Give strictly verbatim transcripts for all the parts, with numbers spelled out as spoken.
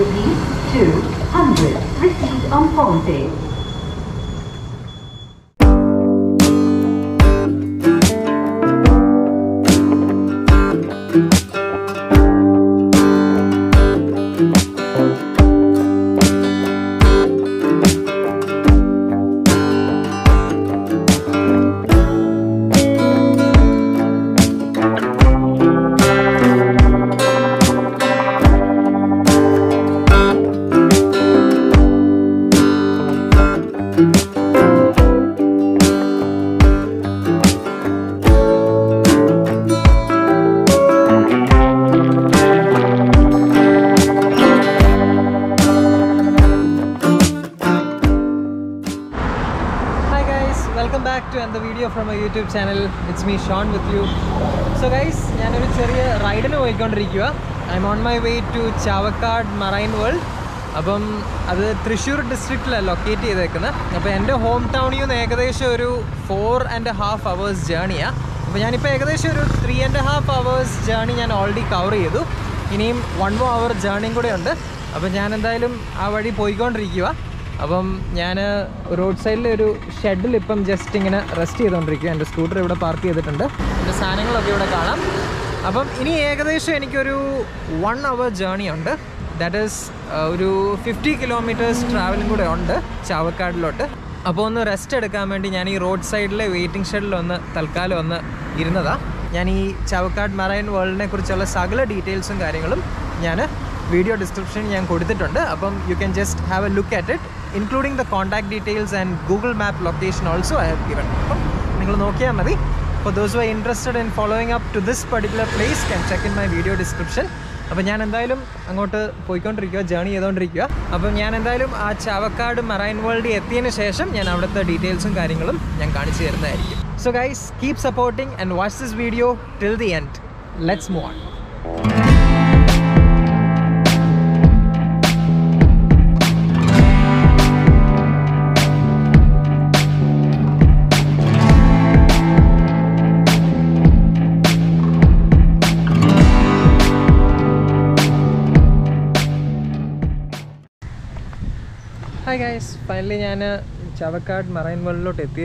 rupees two hundred received on holiday. From my YouTube channel, it's me Sean with you. So guys, I am ride I am on my way to Chavakkad Marine World. Abam Thrissur district la locate cheyidekkunna. Appo ende hometown nu ekadesham oru four and a half hours journey ah. Appo njan ipo ekadesham oru three and a half hours journey njan already cover cheyidu. Iniyum one more hour journey kude undu. Appo njan endayalum aa vadi poikondirikkuva. Abam, I roadside a shed lippum just rusty and scooter is parked here. Abam, one hour journey under. That is uh, fifty kilometers traveling under Chavakkad lot. Upon the rested comment, roadside waiting shed on the Talkal on the Irnada. Yani Chavakkad Marine World Necurchala Sagala details and Garingalum. Yana video description Abam, you can just have a look at it. Including the contact details and Google Map location also I have given. For those who are interested in following up to this particular place, can check in my video description. Now I am going to go to journey. Now I am going to Chavakkad Marine World. I am going to details and so guys, keep supporting and watch this video till the end. Let's move on. Hi guys, finally I am at Chavakkad Marine World. I am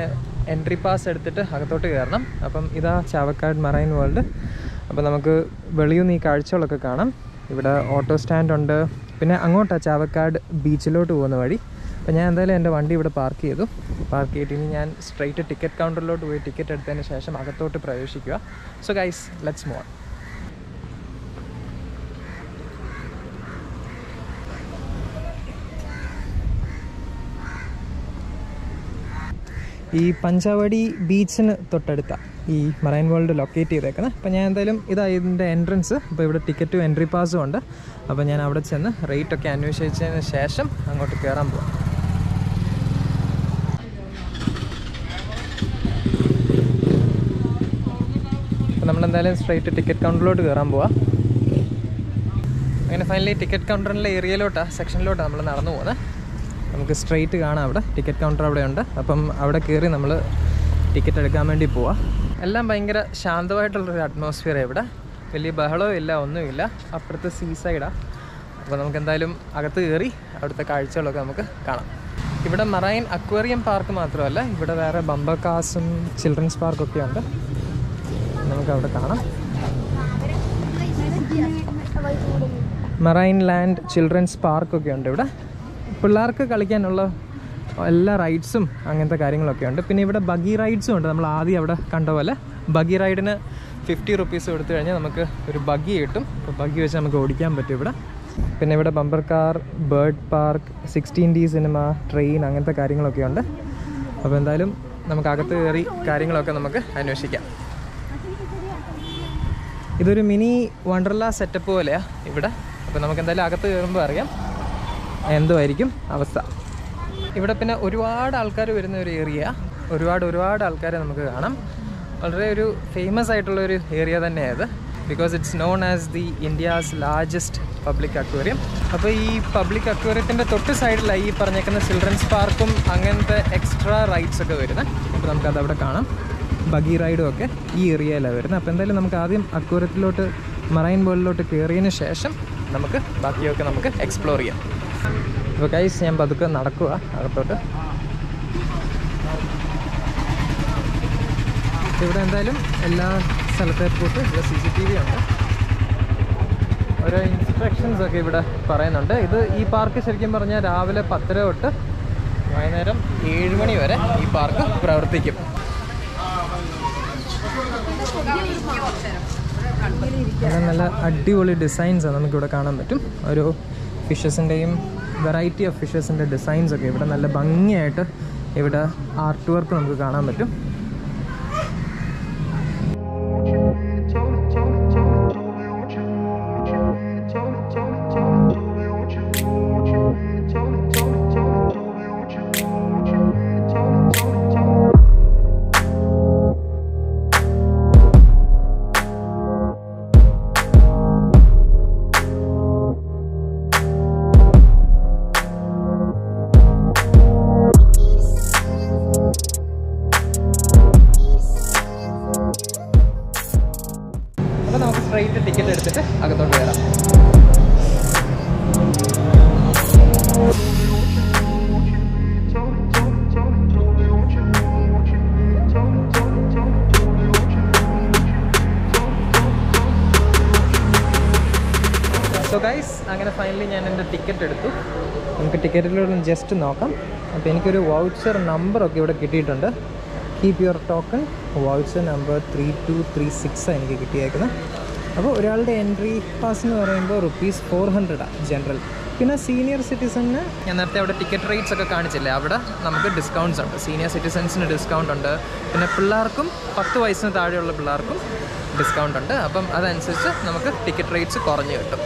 at entry pass. So this is Chavakkad Marine World. We will see the cars. There is an auto stand. Then we will go to Chavakkad Beach. Then we will park here. Then we will go straight to the ticket counter. Then we will go to the ticket. So guys, let's move on. This Panchavadi beach is located in Marine World. The entrance is ticket to entry pass. I will go the rate of the we straight to ticket counter. Finally, ticket counter area section. We straight to the ticket counter. We will the ticket counter. We will the atmosphere. We will after the seaside. We will the marine aquarium park. Bambaka's children's park. Marine land children's park. Pullarka Kalikanula, all rides, and the carrying location. Pineva buggy rides on the Ladi Avada Kandavala, buggy ride in a fifty rupees or three and buggy item, buggy which I'm going to camp at Tivada. Pineva bumper car, bird park, sixteen D cinema, train, and the carrying location. Avendalum, Namakaka carrying locanamaka, and Yoshika. This is a mini Wonderla setup. Ivada, Panamakandalaka. And the Ericum Avasa. If it up in a Uruad Alcar in the area, Uruad Uruad Alcar and Muganam, already famous itinerary area than ever because it's known as the India's largest public aquarium. Up a public aquarium in the Totu side Lai Parnakana Children's Parkum, Angan the extra rides of the buggy ride okay, E area eleven. Up and the Namkadim, Akurat Lot, Marine World Lot, Korean Shasham. നമുക്ക് ബാക്കിയൊക്കെ നമുക്ക് explore ചെയ്യാം. അപ്പോൾ guys ഞാൻ പതുക്കെ നടക്കുക അകത്തോട്ട്. ഇവിടെ എന്തായാലും എല്ലാ സ്ഥലത്തെ പോയിട്ട് ഇവിടെ സി സി ടി വി ഉണ്ട്, ഓരോ ഇൻസ്ട്രക്ഷൻസ് ഒക്കെ ഇവിടെ പറയുന്നുണ്ട്. ഇത് ഈ പാർക്ക് ശരിക്കും പറഞ്ഞാൽ രാവിലെ പത്തര തൊട്ട് വൈകുന്നേരം ഏഴ് മണി വരെ ഈ പാർക്ക് പ്രവർത്തിക്കും. നല്ല അടിപൊളി ഡിസൈൻസാണ് നമുക്കിവിടെ കാണാൻ പറ്റും. ഓരോ ഫിഷസിൻ്റെയും വെറൈറ്റി ഓഫ് ഫിഷസിൻ്റെ ഡിസൈൻസ് ഒക്കെ ഇവിടെ നല്ല ഭംഗിയായിട്ട് ഇവിടെ ആർട്ട് വർക്ക് നമുക്ക് കാണാൻ പറ്റും. ടിക്കറ്റ് എടുത്തിട്ട് അകത്തോട്ട് കയറാം. സോ ഗൈസ് അങ്ങനെ ഫൈനലി ഞാൻ എൻ്റെ ടിക്കറ്റ് എടുത്തു. നമുക്ക് ടിക്കറ്റിലൂടെ ജസ്റ്റ് നോക്കാം. അപ്പോൾ എനിക്കൊരു വൗച്ചർ നമ്പറൊക്കെ ഇവിടെ കിട്ടിയിട്ടുണ്ട്. Keep your token voucher number three two three six എനിക്ക് കിട്ടിയേക്കുന്നത്. അപ്പോൾ ഒരാളുടെ എൻട്രി പാസ് എന്ന് പറയുമ്പോൾ റുപ്പീസ് ഫോർ ഹൺഡ്രഡാണ് ജനറൽ. പിന്നെ സീനിയർ സിറ്റിസണിന് ഞാൻ നേരത്തെ അവിടെ ടിക്കറ്റ് റേറ്റ്സ് ഒക്കെ കാണിച്ചില്ലേ, അവിടെ നമുക്ക് ഡിസ്കൗണ്ട്സ് ഉണ്ട്. സീനിയർ സിറ്റിസൺസിന് ഡിസ്കൗണ്ട് ഉണ്ട്. പിന്നെ പിള്ളേർക്കും പത്ത് വയസ്സിന് താഴെയുള്ള പിള്ളേർക്കും ഡിസ്കൗണ്ട് ഉണ്ട്. അപ്പം അതനുസരിച്ച് നമുക്ക് ടിക്കറ്റ് റേറ്റ്സ് കുറഞ്ഞ് കിട്ടും.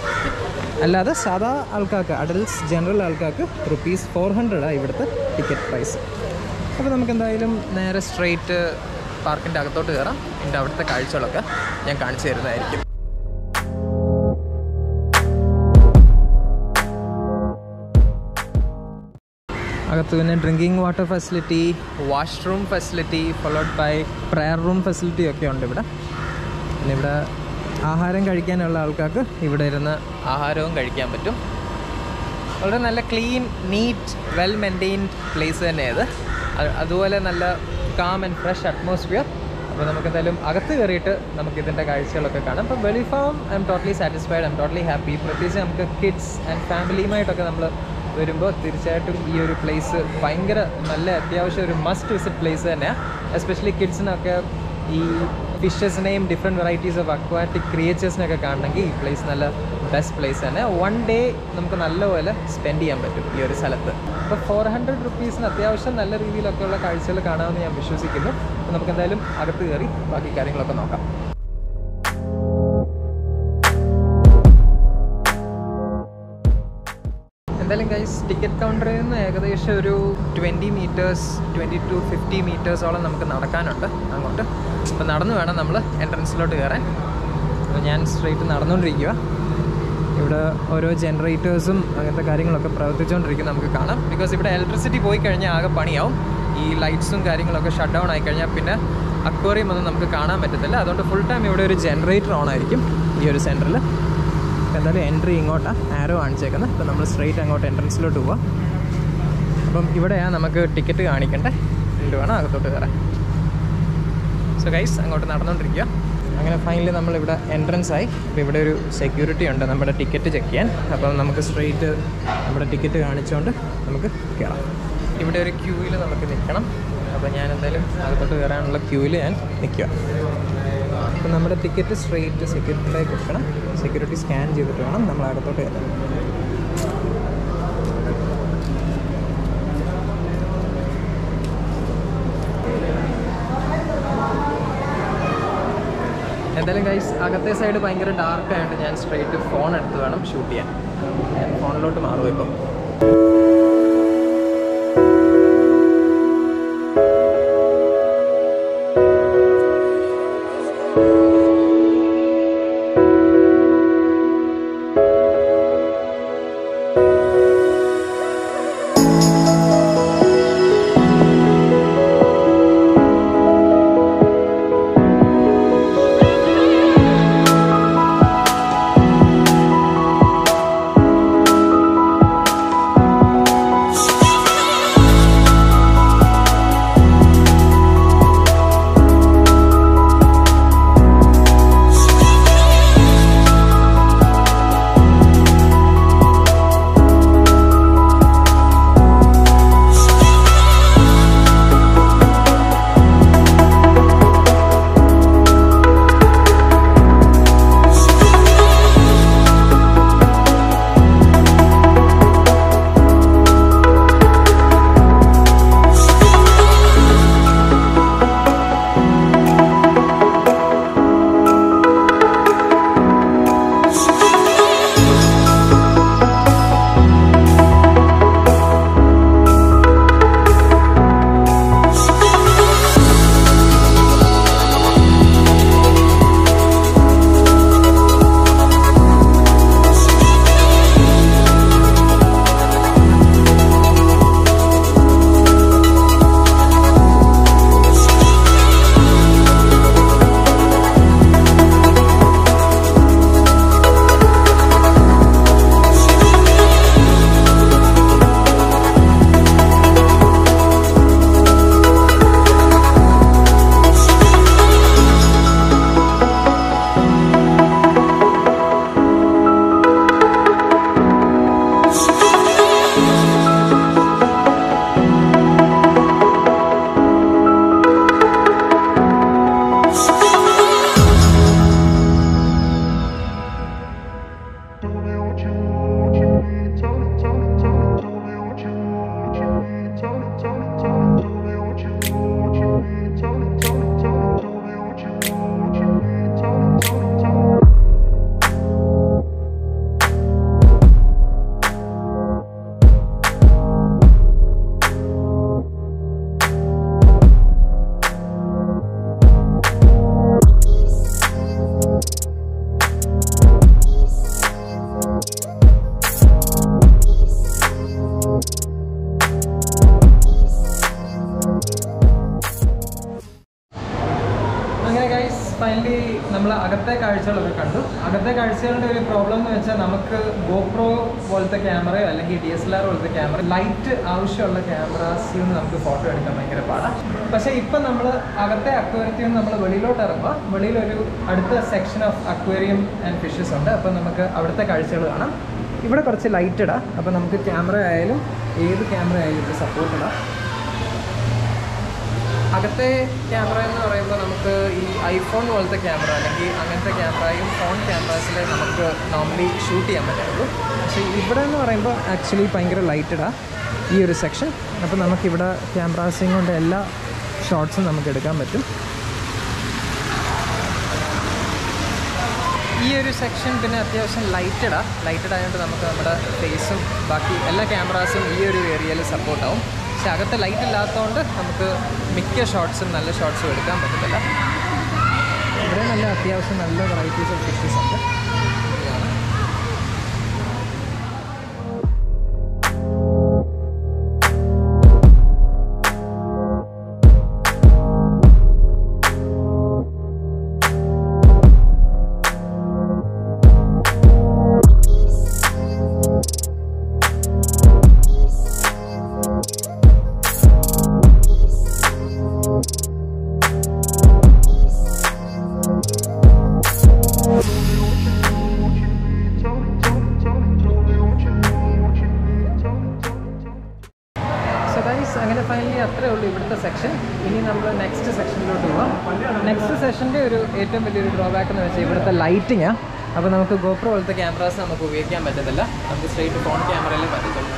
അല്ലാതെ സാധാ ആൾക്കാർക്ക്, അഡൽട്ട്സ് ജനറൽ ആൾക്കാർക്ക് റുപ്പീസ് ഫോർ ഹൺഡ്രഡാണ് ഇവിടുത്തെ ടിക്കറ്റ് പ്രൈസ്. അപ്പോൾ നമുക്കെന്തായാലും നേരെ സ്ട്രെയിറ്റ് പാർക്കിൻ്റെ അകത്തോട്ട് കയറാം. എൻ്റെ അവിടുത്തെ കാഴ്ചകളൊക്കെ ഞാൻ കാണിച്ചു തരുന്നതായിരിക്കും. അകത്ത് പിന്നെ drinking water facility, washroom facility, followed by prayer room facility ഒക്കെ ഉണ്ട് ഇവിടെ. പിന്നെ ഇവിടെ ആഹാരം കഴിക്കാനുള്ള ആൾക്കാർക്ക് ഇവിടെ ഇരുന്ന് ആഹാരവും കഴിക്കാൻ പറ്റും. വളരെ നല്ല clean, neat, well maintained place തന്നെയത്. അതുപോലെ നല്ല കാം ആൻഡ് ഫ്രഷ് അറ്റ്മോസ്ഫിയർ. അപ്പോൾ നമുക്കെന്തായാലും അകത്ത് കയറിയിട്ട് നമുക്കിതിൻ്റെ കാഴ്ചകളൊക്കെ കാണാം. അപ്പോൾ Veli farm I am totally satisfied, I am totally happy. പ്രത്യേകിച്ച് നമുക്ക് കിഡ്സ് ആൻഡ് ഫാമിലിയുമായിട്ടൊക്കെ നമ്മൾ വരുമ്പോൾ തീർച്ചയായിട്ടും ഈ ഒരു പ്ലേസ് ഭയങ്കര നല്ല അത്യാവശ്യം ഒരു മസ്റ്റ് വിസിറ്റ് പ്ലേസ് തന്നെയാണ്. എസ്പെഷ്യലി കിഡ്സിനൊക്കെ ഈ ഫിഷസിനെയും ഡിഫറെൻറ്റ് വെറൈറ്റീസ് ഓഫ് അക്വാറ്റിക് ക്രിയേച്ചേഴ്സിനൊക്കെ കാണണമെങ്കിൽ ഈ പ്ലേസ് നല്ല ബെസ്റ്റ് പ്ലേസ് തന്നെ. വൺ ഡേ നമുക്ക് നല്ലപോലെ സ്പെൻഡ് ചെയ്യാൻ പറ്റും ഈ ഒരു സ്ഥലത്ത്. അപ്പോൾ ഫോർ ഹൺഡ്രഡ് റുപ്പീസിന് അത്യാവശ്യം നല്ല രീതിയിലൊക്കെയുള്ള കാഴ്ചകൾ കാണാമെന്ന് ഞാൻ വിശ്വസിക്കുന്നു. അപ്പോൾ നമുക്കെന്തായാലും അകത്ത് കയറി ബാക്കി കാര്യങ്ങളൊക്കെ നോക്കാം. എന്തായാലും ഗൈസ് ടിക്കറ്റ് കൗണ്ടറിൽ നിന്ന് ഏകദേശം ഒരു twenty metres twenty to fifty മീറ്റേഴ്സോളം നമുക്ക് നടക്കാനുണ്ട് അങ്ങോട്ട്. അപ്പോൾ നടന്നു വേണം നമ്മൾ എൻട്രൻസിലോട്ട് കയറാൻ. അപ്പോൾ ഞാൻ സ്ട്രെയിറ്റ് നടന്നുകൊണ്ടിരിക്കുക. ഇവിടെ ഓരോ ജനറേറ്റേഴ്സും അങ്ങനത്തെ കാര്യങ്ങളൊക്കെ പ്രവർത്തിച്ചുകൊണ്ടിരിക്കുന്നത് നമുക്ക് കാണാം. ബിക്കോസ് ഇവിടെ ഇലക്ട്രിസിറ്റി പോയി കഴിഞ്ഞാൽ ആകെ പണിയാവും. ഈ ലൈറ്റ്സും കാര്യങ്ങളൊക്കെ ഷട്ട് ഡൗൺ ആയിക്കഴിഞ്ഞാൽ പിന്നെ അക്വേറിയം ഒന്നും നമുക്ക് കാണാൻ പറ്റത്തില്ല. അതുകൊണ്ട് ഫുൾ ടൈം ഇവിടെ ഒരു ജനറേറ്റർ ഓൺ ആയിരിക്കും ഈ ഒരു സെൻറ്ററിൽ. എന്തായാലും എൻട്രി ഇങ്ങോട്ടാണ് ആരോ കാണിച്ചേക്കുന്നത്. അപ്പോൾ നമ്മൾ സ്ട്രെയിറ്റ് അങ്ങോട്ട് എൻട്രൻസിലോട്ട് പോവാം. അപ്പം ഇവിടെയാണ് നമുക്ക് ടിക്കറ്റ് കാണിക്കേണ്ടത്, എന്നിട്ട് വേണം അകത്തോട്ട് കയറാൻ. സോ ഗൈസ് അങ്ങോട്ട് നടന്നുകൊണ്ടിരിക്കുക. അങ്ങനെ ഫൈനലി നമ്മളിവിടെ എൻട്രൻസ് ആയി. അപ്പോൾ ഇവിടെ ഒരു സെക്യൂരിറ്റി ഉണ്ട് നമ്മുടെ ടിക്കറ്റ് ചെക്ക് ചെയ്യാൻ. അപ്പം നമുക്ക് സ്ട്രെയിറ്റ് നമ്മുടെ ടിക്കറ്റ് കാണിച്ചുകൊണ്ട് നമുക്ക് കയറാം. ഇവിടെ ഒരു ക്യൂവിൽ നമുക്ക് നിൽക്കണം. അപ്പോൾ ഞാൻ എന്തായാലും അകത്തോട്ട് കയറാനുള്ള ക്യൂവിൽ ഞാൻ നിൽക്കുക. അപ്പം നമ്മുടെ ടിക്കറ്റ് സ്ട്രെയിറ്റ് സെക്യൂരിറ്റിയിലേക്ക് കൊടുക്കണം. സെക്യൂരിറ്റി സ്കാൻ ചെയ്തിട്ട് വേണം നമ്മൾ അകത്തോട്ട് കയറാൻ. എന്തായാലും ഗൈസ് അകത്തെ സൈഡ് ഭയങ്കര ഡാർക്കായിട്ട് ഞാൻ സ്ട്രെയിറ്റ് ഫോൺ എടുത്ത് വേണം ഷൂട്ട് ചെയ്യാൻ. ഞാൻ ഫോണിലോട്ട് മാറും ഇപ്പം. അകത്തെ കാഴ്ചകളൊക്കെ കണ്ടു. അകത്തെ കാഴ്ചകളുടെ ഒരു പ്രോബ്ലം എന്ന് വെച്ചാൽ നമുക്ക് ഗോപ്രോ പോലത്തെ ക്യാമറയോ അല്ലെങ്കിൽ ഡി എസ് എൽ ആർ പോലത്തെ ക്യാമറ ലൈറ്റ് ആവശ്യമുള്ള ക്യാമറാസിൽ നിന്ന് നമുക്ക് ഫോട്ടോ എടുക്കാൻ ഭയങ്കര പാടാണ്. പക്ഷേ ഇപ്പം നമ്മൾ അകത്തെ അക്വേറിയത്തിൽ നിന്ന് നമ്മൾ വെളിയിലോട്ട് ഇറങ്ങുക. വെളിയിലൊരു അടുത്ത section of aquarium and fishes ഉണ്ട്. അപ്പം നമുക്ക് അവിടുത്തെ കാഴ്ചകൾ കാണാം. ഇവിടെ കുറച്ച് ലൈറ്റ് ഇടാം. അപ്പം നമുക്ക് ക്യാമറ ആയാലും ഏത് ക്യാമറ ആയാലും ഇപ്പോൾ സപ്പോർട്ട് ഇടാം. അകത്തെ ക്യാമറ എന്ന് പറയുമ്പോൾ നമുക്ക് ഈ ഐഫോൺ പോലത്തെ ക്യാമറ അല്ലെങ്കിൽ അങ്ങനത്തെ ക്യാമറയും ഫോൺ ക്യാമറാസിൽ നമുക്ക് നോർമലി ഷൂട്ട് ചെയ്യാൻ പറ്റുള്ളൂ. പക്ഷേ ഇവിടെ എന്ന് പറയുമ്പോൾ ആക്ച്വലി ഭയങ്കര ലൈറ്റഡാണ് ഈ ഒരു സെക്ഷൻ. അപ്പോൾ നമുക്കിവിടെ ക്യാമറാസും കൊണ്ട് എല്ലാ ഷോട്ട്സും നമുക്ക് എടുക്കാൻ പറ്റും. ഈ ഒരു സെക്ഷൻ പിന്നെ അത്യാവശ്യം ലൈറ്റഡാണ്. ലൈറ്റഡ് ആയതുകൊണ്ട് നമുക്ക് നമ്മുടെ ഫേസും ബാക്കി എല്ലാ ക്യാമറാസും ഈ ഒരു ഏരിയയിൽ സപ്പോർട്ടാവും. പക്ഷേ അകത്ത് ലൈറ്റ് ഇല്ലാത്തതുകൊണ്ട് നമുക്ക് മിക്ക ഷോട്ട്സും നല്ല ഷോട്ട്സും എടുക്കാൻ പറ്റത്തില്ല. ഇവിടെ നല്ല അത്യാവശ്യം നല്ല വെറൈറ്റീസ് ഓഫ് ഫിഷസ് ഉണ്ട്. അങ്ങനെ ഫൈനലി അത്രയേ ഉള്ളൂ ഇവിടുത്തെ സെക്ഷൻ. ഇനി നമ്മൾ നെക്സ്റ്റ് സെക്ഷനിലോട്ട് പോകാം. നെക്സ്റ്റ് സെഷൻ്റെ ഒരു ഏറ്റവും വലിയൊരു ഡ്രോബാക്ക് എന്ന് വെച്ചാൽ ഇവിടുത്തെ ലൈറ്റിങ്ങാണ്. അപ്പോൾ നമുക്ക് ഗോപ്രോ പോലത്തെ ക്യാമറാസ് നമുക്ക് ഉപയോഗിക്കാൻ പറ്റത്തില്ല. നമുക്ക് സ്ട്രെയിറ്റ് ഫോൺ ക്യാമറയിൽ പറ്റത്തുള്ളൂ.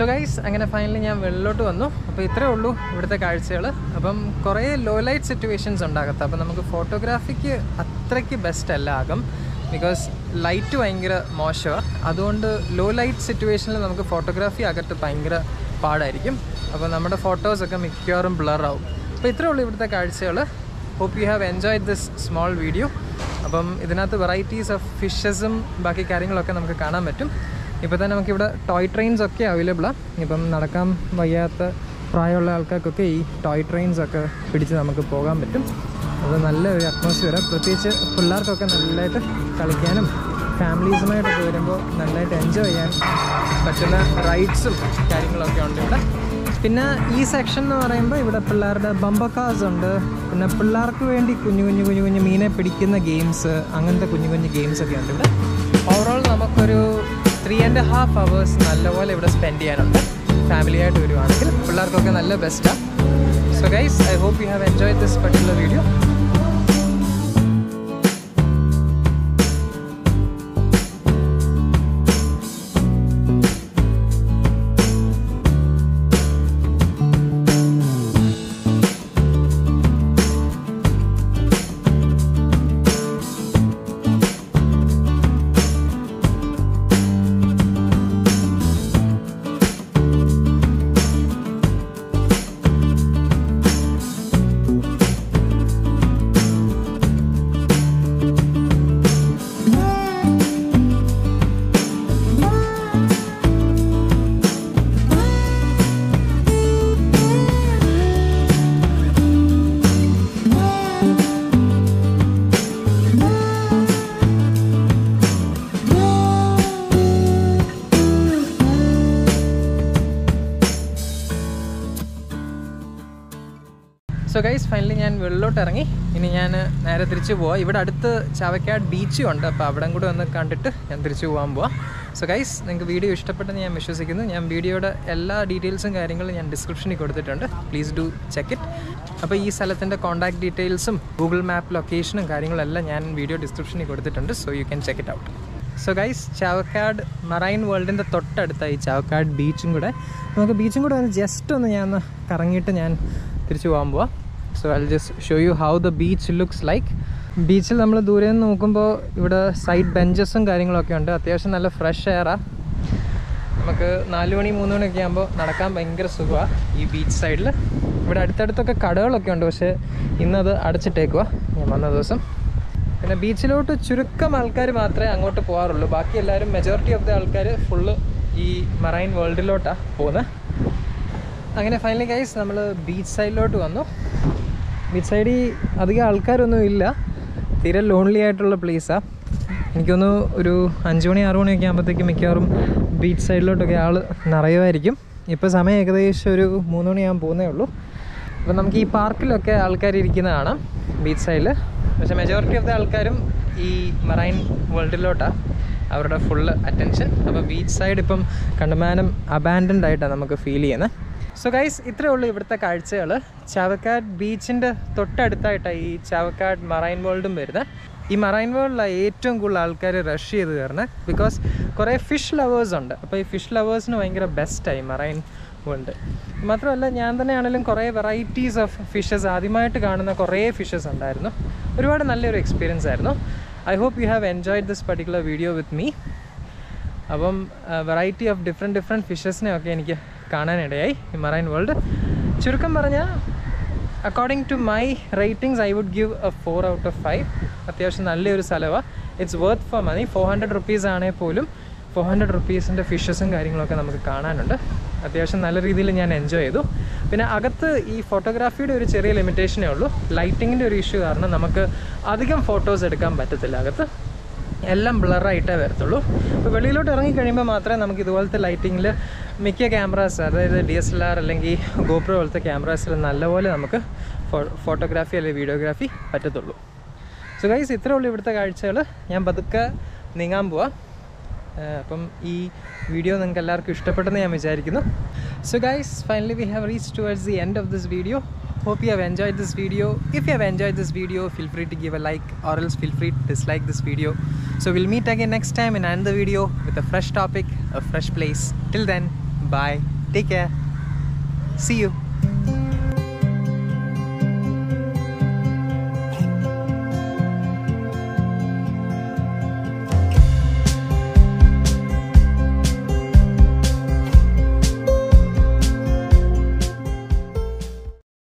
So guys, I'm going to finally I'm going to go to the village. So there are low light situations. So we have to photography best because light is very moisture. That's why low light situation we have to photography very hard. So our photos are blurred out. So hope you have enjoyed this small video. There are varieties of fishes and other things. Now we have toy trains available. Now we have toy trains available. That's a nice atmosphere. Families enjoy the rides. In this section, there are bumbacars. There are games. Three and a half hours spend here with family. So guys, I hope you have enjoyed this particular video. So guys, finally I am going to Thrissur. I am going to Chavakkad Beach. I am going to Thrissur. So guys, if you video, all details in the description. Please do check it. So, contact details, Google Map location, and video description. So you can check it out. So guys, Chavakkad Marine World in the Chavakkad Beach. I So I'll just show you how the beach looks like. Beach la nammal doore nokkumbo ivda side benches um karyangal okke undu. Athyasham nalla fresh air a. Namakku four mani three mani okke aayumbo nadakkan bhayangara suga ee beach side la. Ivda aduthaduthokka kadakal okke undu. Pakshe inna adu adichittekkuva. Njan vanna divasam. Pinne beach lotu churukkam aalkaaru maathre angottu povarullu. Baaki ellarum majority of the aalkaaru full ee marine world lota povuna. Finally guys, we are beach side. Beach side is a lonely place. I think we are on beach side. Now we are in the park. Beach side. The majority of the people in the marine world. Our full attention. Beach side is abandoned. So guys, this is the Chavakkad Beach in the Chavakkad Marine World. This Marine World is a rush because there are fish lovers. Fish lovers are the best time Marine World. I have many varieties of fishes. I have many fishes. It was a nice experience. I hope you have enjoyed this particular video with me. I have a variety of different different fishes. Marine World. According to my ratings, I would give a four out of five. It's worth for money. four hundred rupees four hundred rupees in the fishes and guiding local. I enjoy it. This photography is a limitation. Lighting is an issue. Photos are Ellam blur right away. But when we look around, we have lighting. We have cameras, D S L R, GoPro cameras. We have photography and videography. So guys, this is the video. video. So guys, finally we have reached towards the end of this video. Hope you have enjoyed this video. If you have enjoyed this video, feel free to give a like, or else feel free to dislike this video. So we'll meet again next time in another video with a fresh topic, a fresh place. Till then, Bye. Take care. See you.